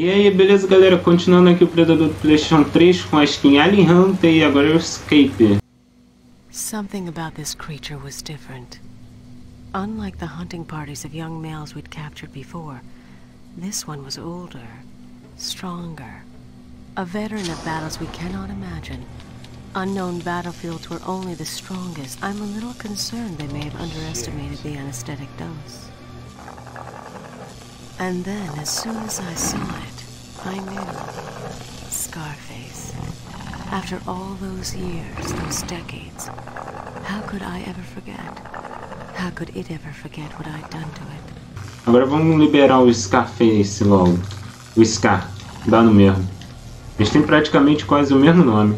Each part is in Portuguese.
E aí, beleza, galera? Continuando aqui o Predador do PlayStation 3 com a skin Alien Hunter e agora é o Escape. Something about this creature was different. Unlike the hunting parties of young males we'd captured before, this one was older, stronger. A veteran of battles we cannot imagine. Unknown battlefields were only the strongest. I'm a little concerned they may have underestimated the anesthetic dose. And then, as soon as I saw it, I knew. Scarface. After all those years, those decades, how could I ever forget? How could it ever forget what I'd done to it? Agora vamos liberar o Scarface logo. O Scar. Dá no mesmo. Eles têm praticamente quase o mesmo nome.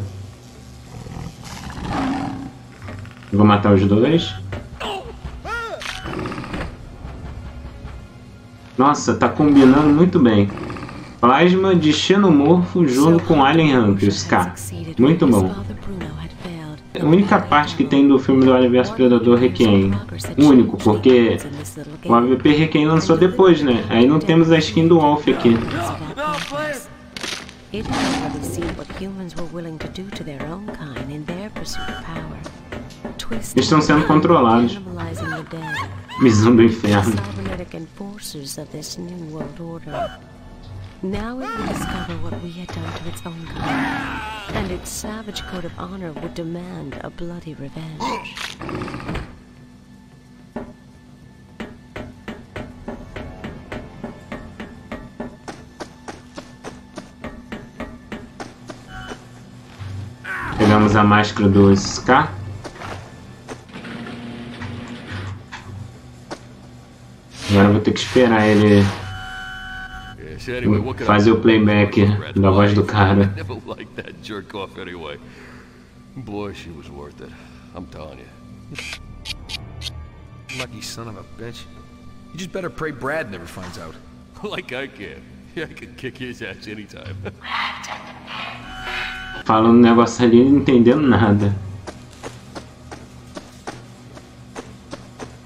Vou matar os dois. Nossa, tá combinando muito bem. Plasma de Xenomorfo junto com Alien Rancers, cara. Muito bom. A única parte que tem do filme do Alien Versus Predador Requiem. Único, porque o AVP Requiem lançou depois, né? Aí não temos a skin do Wolf aqui. Eles estão sendo controlados. Misão do Inferno. Now it would discover what we had done to its own kind, and its savage code of honor would demand a bloody revenge. Pegamos a máscara do Scar. Agora vou ter que esperar ele fazer o playback da voz do cara. Lucky son of a bitch. You just better pray Brad never finds out. Like I can. I could kick his ass anytime. Falando um negócio ali, não entendendo nada.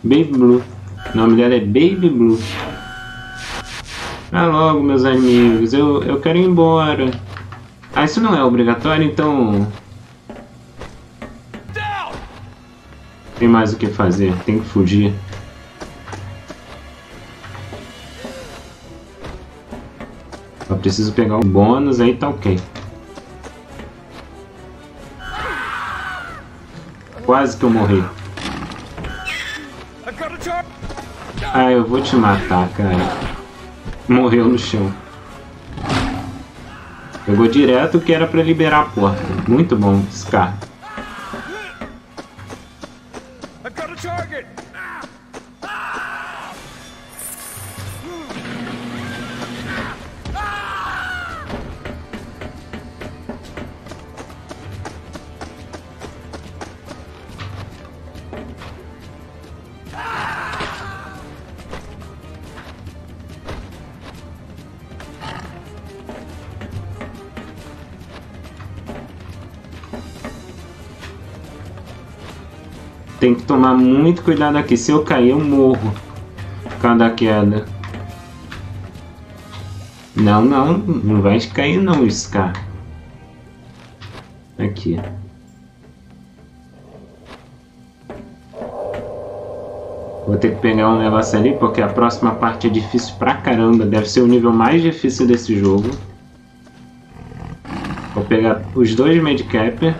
Baby Blue. O nome dela é Baby Blue. Ah, logo, meus amigos, eu quero ir embora. Ah, isso não é obrigatório, então... Tem mais o que fazer, tem que fugir. Só preciso pegar um bônus, aí tá ok. Quase que eu morri. Ah, eu vou te matar, cara. Morreu no chão. Pegou direto que era pra liberar a porta. Muito bom, Scar. Tem que tomar muito cuidado aqui, se eu cair eu morro por causa da queda. Não vai cair não, Scar. Aqui. Vou ter que pegar um negócio ali, porque a próxima parte é difícil pra caramba. Deve ser o nível mais difícil desse jogo. Vou pegar os dois Medcapers.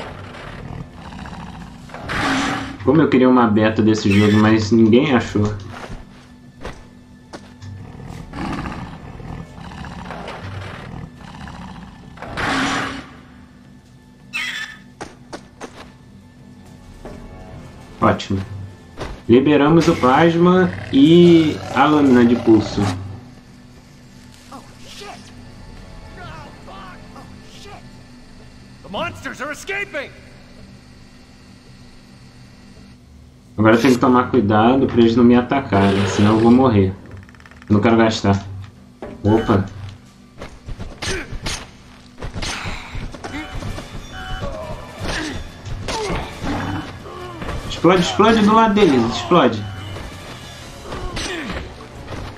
Como eu queria uma beta desse jogo, mas ninguém achou. Ótimo. Liberamos o plasma e a lâmina de pulso. The monsters are escaping. Agora eu tenho que tomar cuidado pra eles não me atacarem, senão eu vou morrer. Eu não quero gastar. Opa! Explode, explode do lado deles, explode!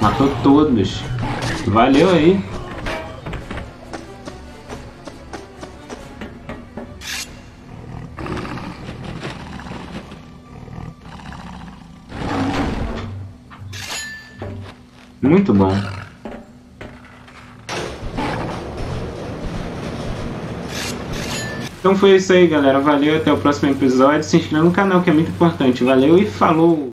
Matou todos. Valeu aí! Muito bom. Então foi isso aí, galera. Valeu, até o próximo episódio. Se inscreva no canal, que é muito importante. Valeu e falou!